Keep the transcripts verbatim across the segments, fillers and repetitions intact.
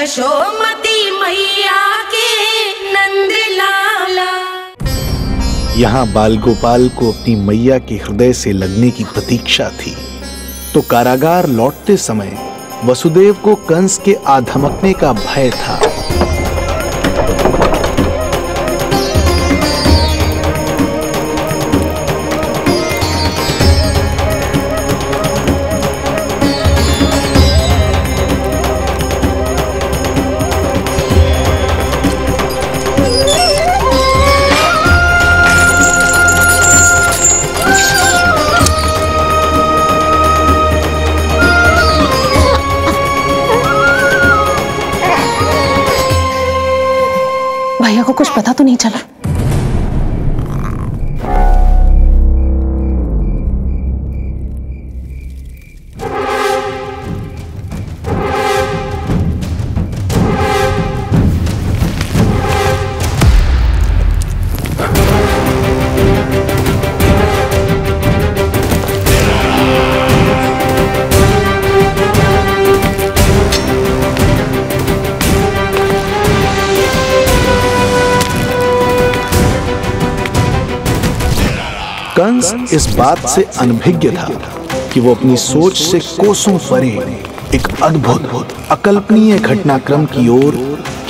यशोमती मैया के नंदलाल। यहाँ बाल गोपाल को अपनी मैया के हृदय से लगने की प्रतीक्षा थी। तो कारागार लौटते समय वसुदेव को कंस के आ धमकने का भय था। भैया को कुछ पता तो नहीं चला? कंस इस बात से अनभिज्ञ था कि वो अपनी सोच से कोसों परे एक अद्भुत अकल्पनीय घटनाक्रम की ओर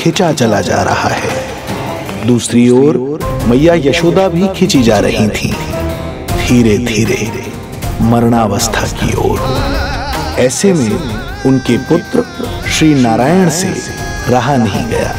खिंचा चला जा रहा है। दूसरी ओर मैया यशोदा भी खिंची जा रही थी, धीरे धीरे मरणावस्था की ओर। ऐसे में उनके पुत्र श्री नारायण से रहा नहीं गया।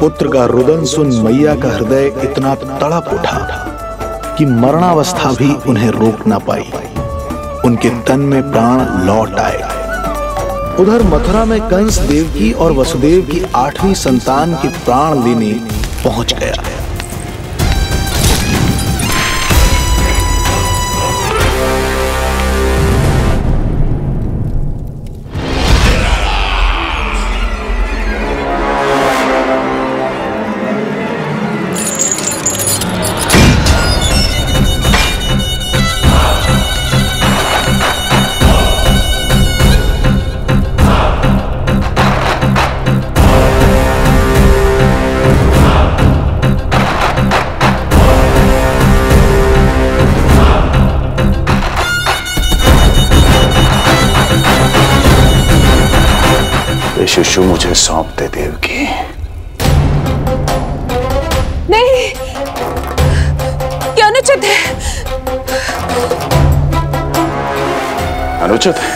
पुत्र का रुदन सुन मैया का हृदय इतना तड़प उठा कि मरणावस्था भी उन्हें रोक ना पाई। उनके तन में प्राण लौट आए। उधर मथुरा में कंस देवकी और वसुदेव की आठवीं संतान के प्राण लेने पहुंच गया। शिशु मुझे सौंप दे देवकी। नहीं, क्या अनुचित है? अनुचित है?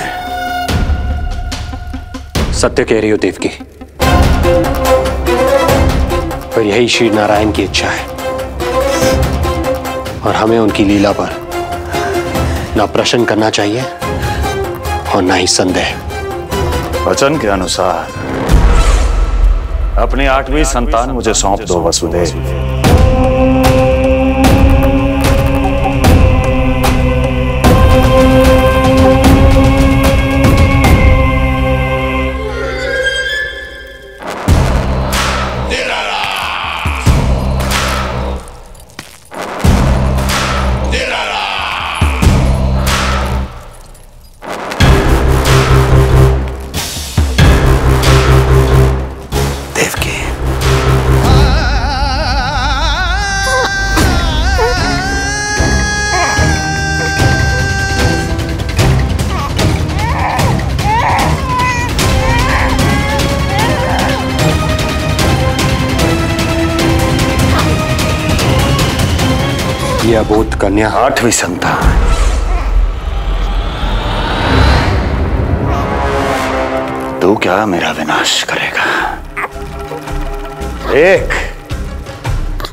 सत्य कह रही हो देवकी, पर यही श्री नारायण की इच्छा है और हमें उनकी लीला पर ना प्रश्न करना चाहिए और ना ही संदेह। वचन के अनुसार अपनी आठवीं संतान मुझे सौंप दो वसुदेव। यह अबोध कन्या आठवीं संतान है। तू क्या मेरा विनाश करेगा? देख,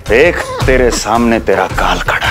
देख तेरे सामने तेरा काल खड़ा है।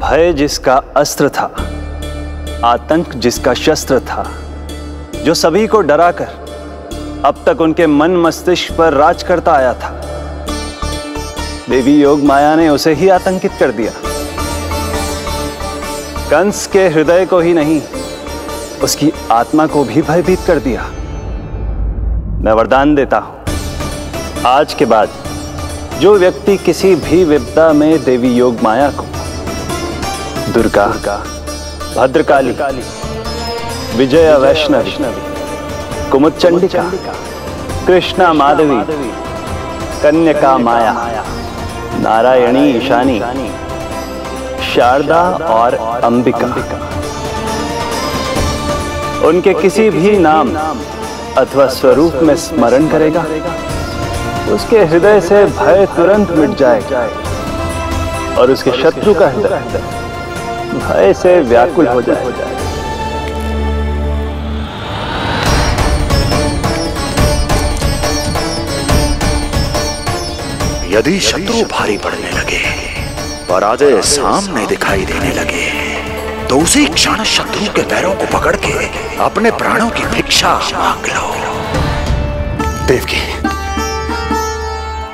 भय जिसका अस्त्र था, आतंक जिसका शस्त्र था, जो सभी को डराकर अब तक उनके मन मस्तिष्क पर राज करता आया था, देवी योग माया ने उसे ही आतंकित कर दिया। कंस के हृदय को ही नहीं, उसकी आत्मा को भी भयभीत कर दिया। मैं वरदान देता हूं, आज के बाद जो व्यक्ति किसी भी विपदा में देवी योग माया को दुर्गा, भद्रकाली, विजया, वैष्णवी, कुमुदचंडिका, कृष्णा, माधवी, कन्या माया, नारायणी, ईशानी, शारदा और अम्बिका, उनके किसी भी नाम अथवा स्वरूप में स्मरण करेगा, उसके हृदय से भय तुरंत मिट जाएगा और उसके शत्रु का हृदय भय से व्याकुल हो जाए। यदि शत्रु भारी पड़ने लगे, पराजय सामने दिखाई देने लगे, तो उसी क्षण शत्रु के पैरों को पकड़ के अपने प्राणों की भिक्षा मांग लो। देवकी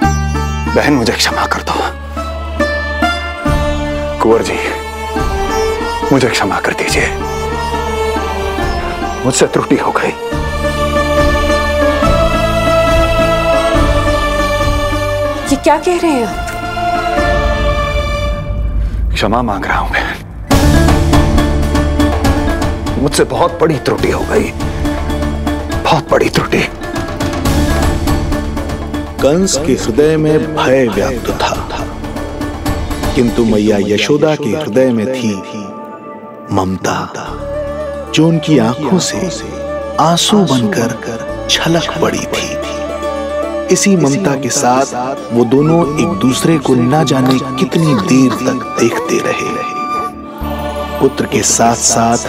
बहन, मुझे क्षमा कर दो। कुंवर जी, मुझे क्षमा कर दीजिए, मुझसे त्रुटि हो गई। ये क्या कह रहे हैं आप? क्षमा मांग रहा हूं मैं, मुझसे बहुत बड़ी त्रुटि हो गई, बहुत बड़ी त्रुटि। कंस के हृदय में भय व्याप्त था, किंतु मैया यशोदा के हृदय में थी ममता, जो उनकी आंखों से आंसू बनकर छलक पड़ी थी। इसी ममता के साथ वो दोनों एक दूसरे को न जाने कितनी देर तक देखते रहे। पुत्र के साथ साथ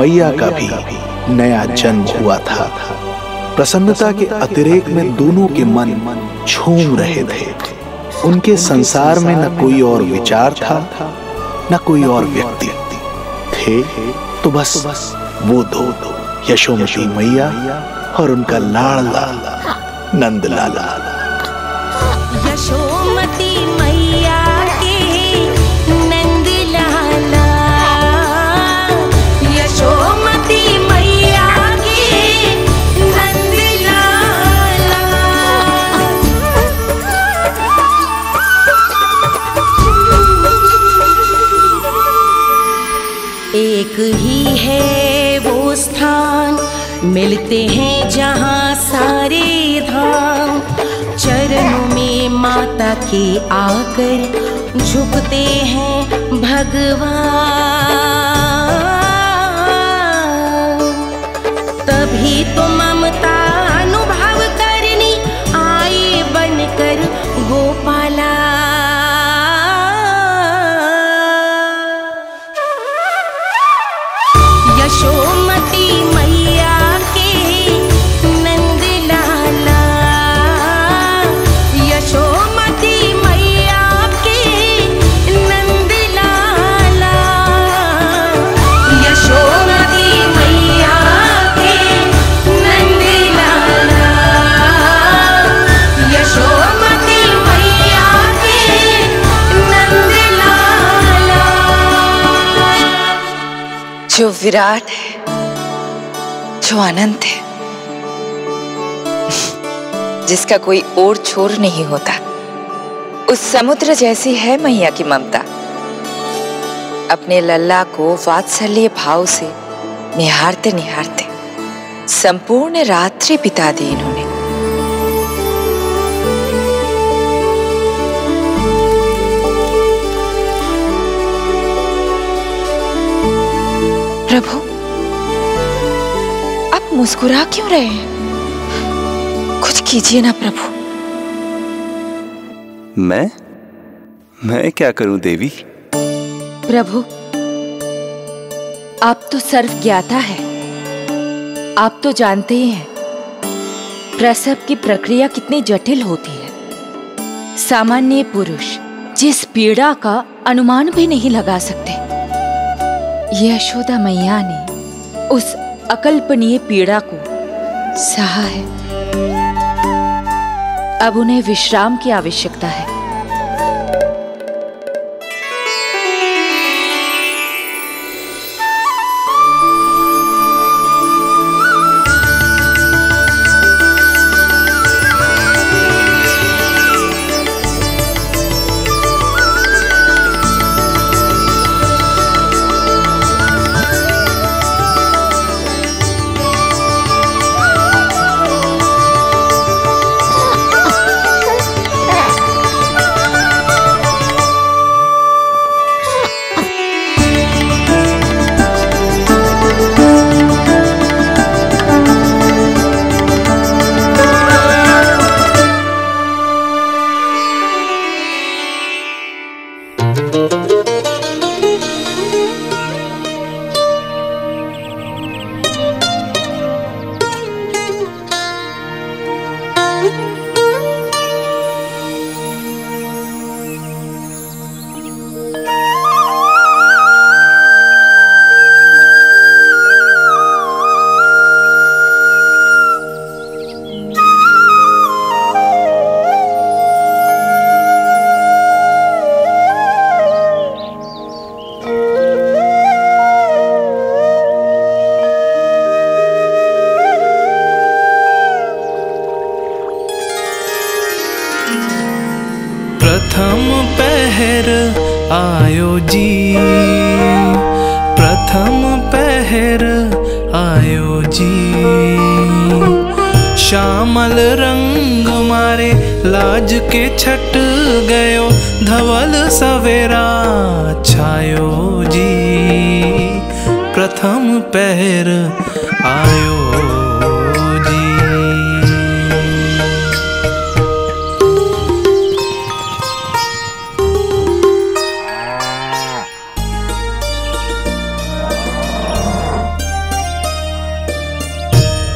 मैया का भी नया जन्म हुआ था। प्रसन्नता के अतिरेक में दोनों के मन झूम रहे थे। उनके संसार में न कोई और विचार था, न कोई और व्यक्ति थे, तो बस वो दो, यशोमती मैया और उनका लाडला नंदलाल। यशोमती मैया के नंदलाल। एक ही है वो स्थान, मिलते हैं जहाँ सारे धाम। चरणों में माता के आकर झुकते हैं भगवान। तभी तो ममता अनुभव करनी आए बनकर गोपाला। यशोमती मैया के नंदलाला, यशोमती मैया के नंदलाला, यशोमती मैया के नंदलाला, यशोमती मैया के नंदलाला। जो विराट जो अनंत है, जिसका कोई ओर छोर नहीं होता, उस समुद्र जैसी है मैया की ममता। अपने लल्ला को वात्सल्य भाव से निहारते निहारते संपूर्ण रात्रि बिता दी इन्होंने। प्रभु मुस्कुरा क्यों रहे हैं? कुछ कीजिए ना प्रभु। मैं मैं क्या करूं देवी? प्रभु आप तो सर्वज्ञाता है, आप तो जानते ही हैं प्रसव की प्रक्रिया कितनी जटिल होती है। सामान्य पुरुष जिस पीड़ा का अनुमान भी नहीं लगा सकते, यशोदा मैया ने उस अकल्पनीय पीड़ा को सहा है। अब उन्हें विश्राम की आवश्यकता है।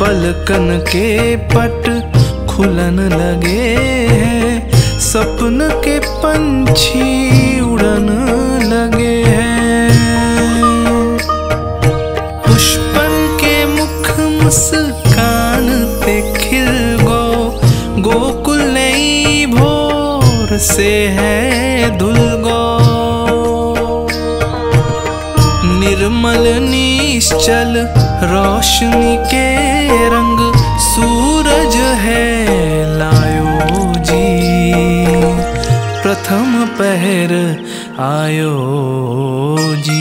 पलकन के पट खुलन लगे हैं, सपन के पंछी उड़न लगे हैं। पुष्पन के मुख मुस्कान पे खिल गो, गोकुल नई भोर से है धुल गो। निर्मल निश्चल रोशनी के रंग सूरज है लायो जी, प्रथम पहर आयो जी।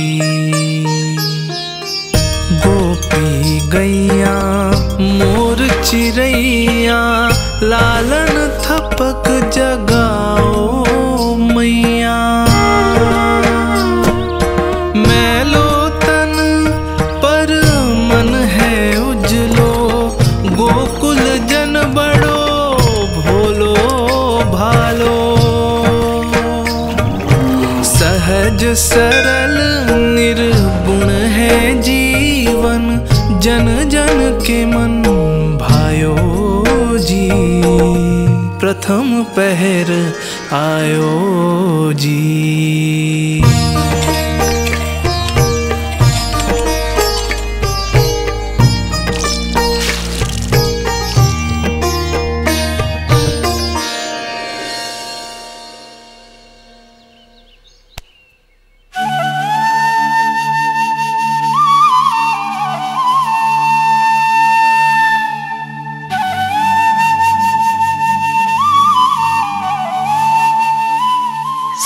जन जन के मन भायो जी, प्रथम पहर आयो जी।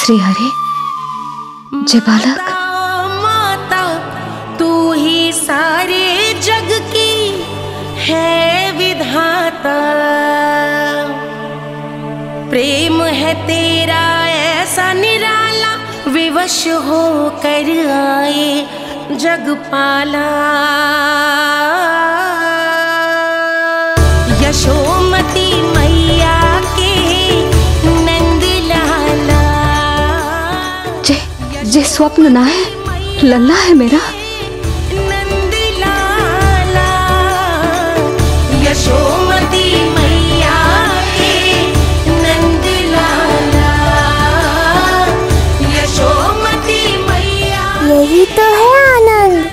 श्री हरे जय बालक। माता तू ही सारे जग की है विधाता, प्रेम है तेरा ऐसा निराला, विवश हो कर आए जगपाला। यशोमती मैया जे स्वप्न ना है लल्ला है मेरा। नंदलाल यशोमती मैया के नंदलाल यशोमती मैया। यही तो है आनंद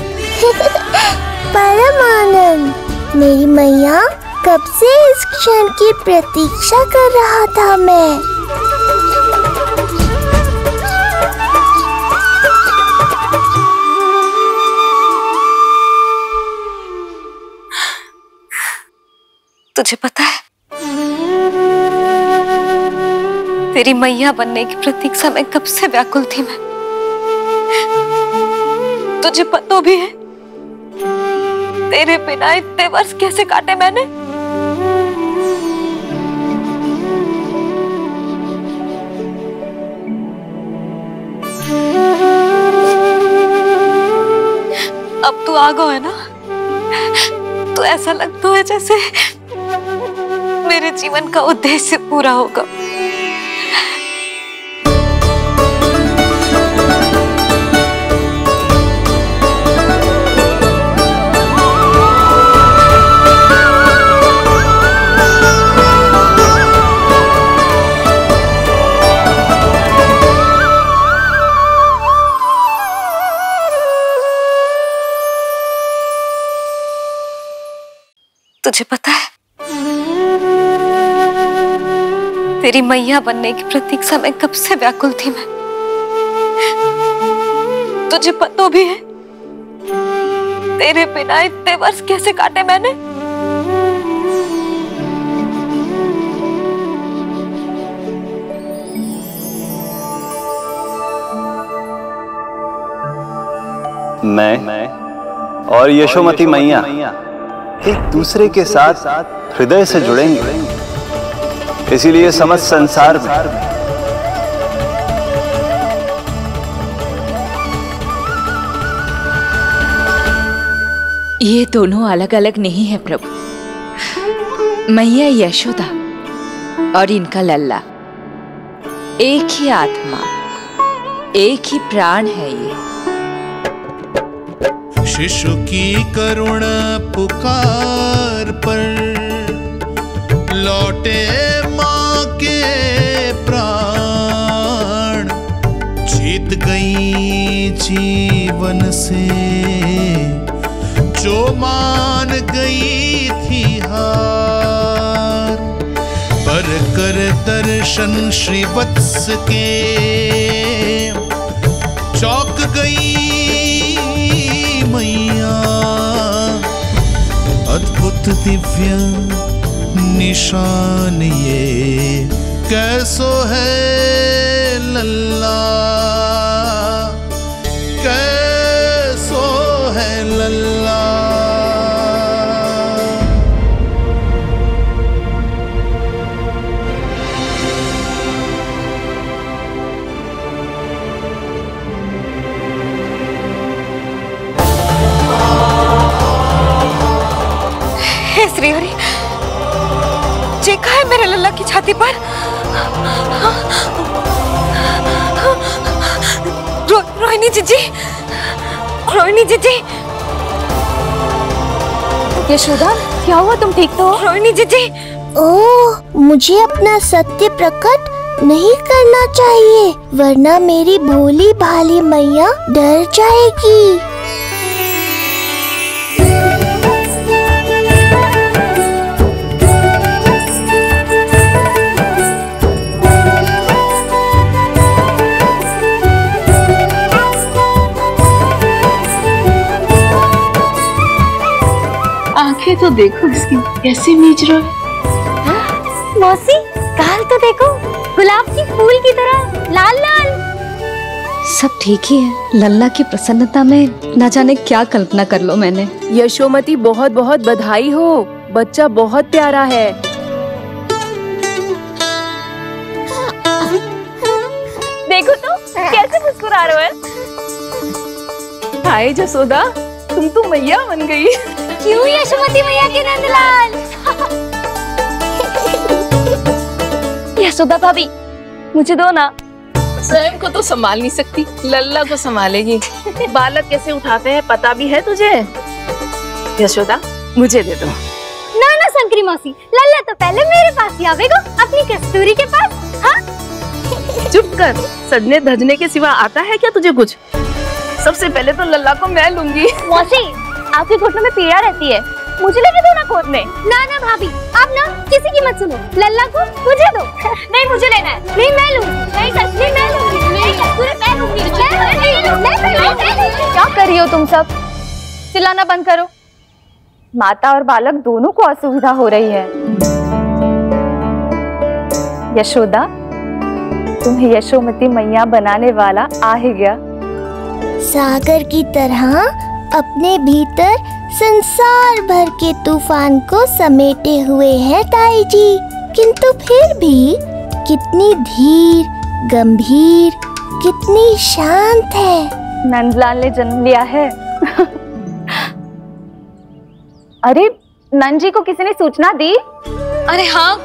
परम आनंद। मेरी मैया कब से इस क्षण की प्रतीक्षा कर रहा था मैं। तुझे पता है तेरी मैया बनने की प्रतीक्षा में कब से व्याकुल थी मैं। तुझे पता भी है तेरे बिना इतने वर्ष कैसे काटे मैंने। अब तू आ गो है ना, तो ऐसा लगता है जैसे मेरे जीवन का उद्देश्य पूरा होगा। तुझे पता है तेरी मैया बनने की प्रतीक्षा में कब से व्याकुल थी मैं। तुझे पता भी है तेरे बिना इतने वर्ष कैसे काटे मैंने। मैं, मैं और यशोमती मैया एक दूसरे के साथ हृदय से जुड़ेंगे, इसीलिए समझ संसार में ये दोनों अलग अलग नहीं है प्रभु। मैया यशोदा और इनका लल्ला एक ही आत्मा, एक ही प्राण है। ये शिशु की करुणा पुकार पर लौटे जीवन से जो मान गई थी हार, पर कर दर्शन श्री वत्स के चौंक गई मैया। अद्भुत दिव्य निशान ये कैसो है लल्ला, मेरे लल्ला की छाती पर रो, रोहिणी जीजी, रोहिणी जीजी। यशोदा, क्या हुआ? तुम ठीक तो हो? रोहिणी जीजी। ओह, मुझे अपना सत्य प्रकट नहीं करना चाहिए, वरना मेरी भोली भाली मैया डर जाएगी। आंखें तो देखो इसकी, कैसे मीचरा। मौसी, गाल तो देखो, गुलाब की फूल की तरह लाल लाल। सब ठीक ही है, लल्ला की प्रसन्नता में ना जाने क्या कल्पना कर लो मैंने। यशोमती, बहुत बहुत बधाई हो, बच्चा बहुत प्यारा है। देखो तो कैसे मुस्कुरा रहे हो। हाय यशोदा, तुम तो मैया बन गई। क्यों यशोमती मैया के नंदलाल। यशोदा भाभी, मुझे दो ना। स्वयं को तो संभाल नहीं सकती, लल्ला को संभालेगी। बालक कैसे उठाते हैं पता भी है तुझे। यशोदा, मुझे दे दो। ना ना संकरी मौसी, लल्ला तो पहले मेरे पास ही आवेगो, अपनी कस्तूरी के पास। हाँ? चुप कर, सजने धजने के सिवा आता है क्या तुझे कुछ? सबसे पहले तो लल्ला को मैं लूंगी। मौसी, आपके घुटनों में पीड़ा रहती है, मुझे लेके दो ना गोद में। ना ना भाभी, आप ना किसी की मत सुनो, लल्ला को मुझे दो। नहीं मुझे लेना है। नहीं मैं लूंगी। नहीं सच में मैं लूंगी। नहीं पूरे पैर लूंगी। क्या कर रही हो तुम सब? चिल्लाना बंद करो, माता और बालक दोनों को असुविधा हो रही है। यशोदा, तुम्हें यशोमती मैया बनाने वाला आ ही गया। सागर की तरह अपने भीतर संसार भर के तूफान को समेटे हुए हैं ताई जी, किंतु फिर भी कितनी धीर, गंभीर, कितनी शांत है। नंदलाल ने जन्म लिया है। अरे नंद जी को किसी ने सूचना दी? अरे हाँ,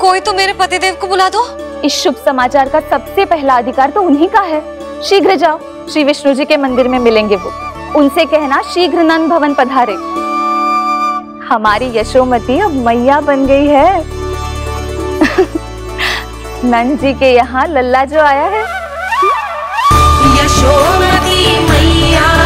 कोई तो मेरे पतिदेव को बुला दो। इस शुभ समाचार का सबसे पहला अधिकार तो उन्हीं का है। शीघ्र जाओ, श्री विष्णु जी के मंदिर में मिलेंगे वो। उनसे कहना शीघ्र नंद भवन पधारे। हमारी यशोमती अब मैया बन गई है। नंद जी के यहाँ लल्ला जो आया है। यशोमती मैया।